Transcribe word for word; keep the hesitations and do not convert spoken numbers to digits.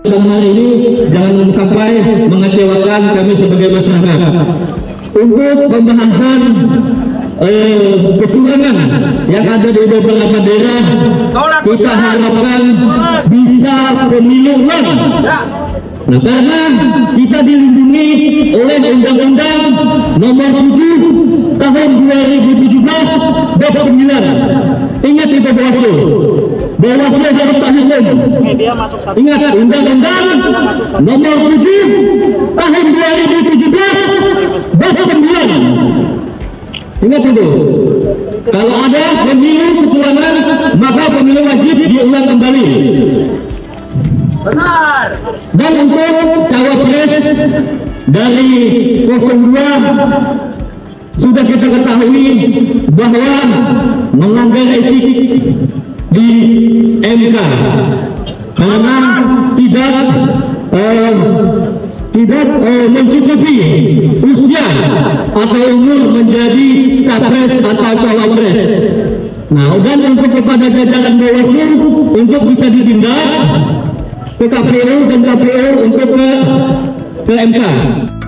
Dalam hari ini jangan sampai mengecewakan kami sebagai masyarakat. Untuk pembahasan eh, kecurangan yang ada di beberapa daerah, kita harapkan bisa pemilu ulang. Nah, karena kita dilindungi oleh Undang-Undang Nomor tujuh Tahun dua ribu tujuh belas Bab sembilan. Ingat itu Bawaslu. Bawaslu harus taat hukum. Ingat Undang-Undang Nomor tujuh Tahun dua ribu tujuh belas Bab sembilan. Ingat itu. Kalau ada pemilu kecurangan, maka pemilu wajib diulang kembali. Benar. Dan untuk cawapres dari nol dua sudah kita ketahui bahwa melanggar etik di M K karena tidak eh, tidak eh, mencukupi usia atau umur menjadi capres atau cawapres. Nah, dan untuk kepada jajaran Bawaslu untuk bisa ditindak P K P U dan K P U untuk ke, ke M K.